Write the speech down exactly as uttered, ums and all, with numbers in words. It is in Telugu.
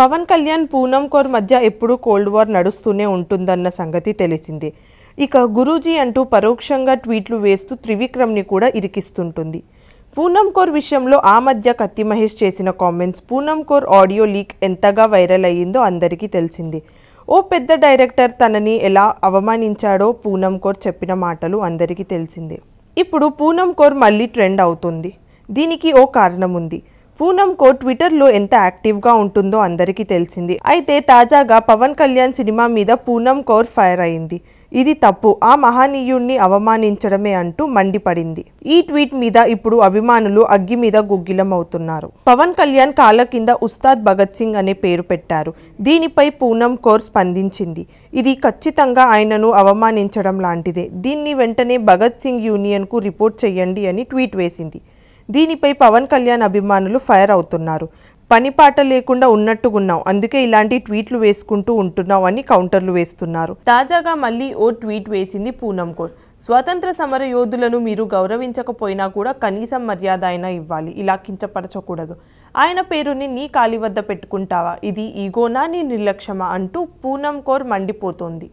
పవన్ కళ్యాణ్ పూనమ్ కౌర్ మధ్య ఎప్పుడూ కోల్డ్ వార్ నడుస్తూనే ఉంటుందన్న సంగతి తెలిసిందే। ఇక గురూజీ అంటూ పరోక్షంగా ట్వీట్లు వేస్తూ త్రివిక్రమ్ని కూడా ఇరికిస్తుంటుంది। పూనమ్ కౌర్ విషయంలో ఆ మధ్య కత్తి మహేష్ చేసిన comments, Poonam Kaur audio leak ఎంతగా వైరల్ అయ్యిందో అందరికీ తెలిసింది। ఓ పెద్ద డైరెక్టర్ తనని ఎలా అవమానించాడో పూనమ్ కౌర్ చెప్పిన మాటలు అందరికీ తెలిసిందే। ఇప్పుడు పూనమ్ కౌర్ మళ్ళీ ట్రెండ్ అవుతుంది, దీనికి ఓ కారణం ఉంది। పూనమ్ కౌర్ ట్విట్టర్లో ఎంత యాక్టివ్గా ఉంటుందో అందరికీ తెలిసింది। అయితే తాజాగా పవన్ కళ్యాణ్ సినిమా మీద పూనమ్ కౌర్ ఫైర్ అయింది। ఇది తప్పు, ఆ మహానీయుణ్ణి అవమానించడమే అంటూ మండిపడింది। ఈ ట్వీట్ మీద ఇప్పుడు అభిమానులు అగ్గి మీద గుగ్గిలం అవుతున్నారు। పవన్ కళ్యాణ్ కాళ్ళ కింద ఉస్తాద్ భగత్ సింగ్ అనే పేరు పెట్టారు। దీనిపై పూనమ్ కౌర్ స్పందించింది। ఇది ఖచ్చితంగా ఆయనను అవమానించడం లాంటిదే, దీన్ని వెంటనే భగత్ సింగ్ యూనియన్కు రిపోర్ట్ చేయండి అని ట్వీట్ వేసింది। దీనిపై పవన్ కళ్యాణ్ అభిమానులు ఫైర్ అవుతున్నారు। పనిపాట లేకుండా ఉన్నట్టుగున్నావు, అందుకే ఇలాంటి ట్వీట్లు వేసుకుంటూ ఉంటున్నావు అని కౌంటర్లు వేస్తున్నారు। తాజాగా మళ్ళీ ఓ ట్వీట్ వేసింది పూనమ్ కౌర్, స్వాతంత్ర సమర యోధులను మీరు గౌరవించకపోయినా కూడా కనీసం మర్యాద అయినా ఇవ్వాలి, ఇలా కించపరచకూడదు, ఆయన పేరుని నీ కాలి వద్ద పెట్టుకుంటావా, ఇది ఈగోనా నీ నిర్లక్ష్యమా అంటూ పూనమ్ కౌర్ మండిపోతోంది।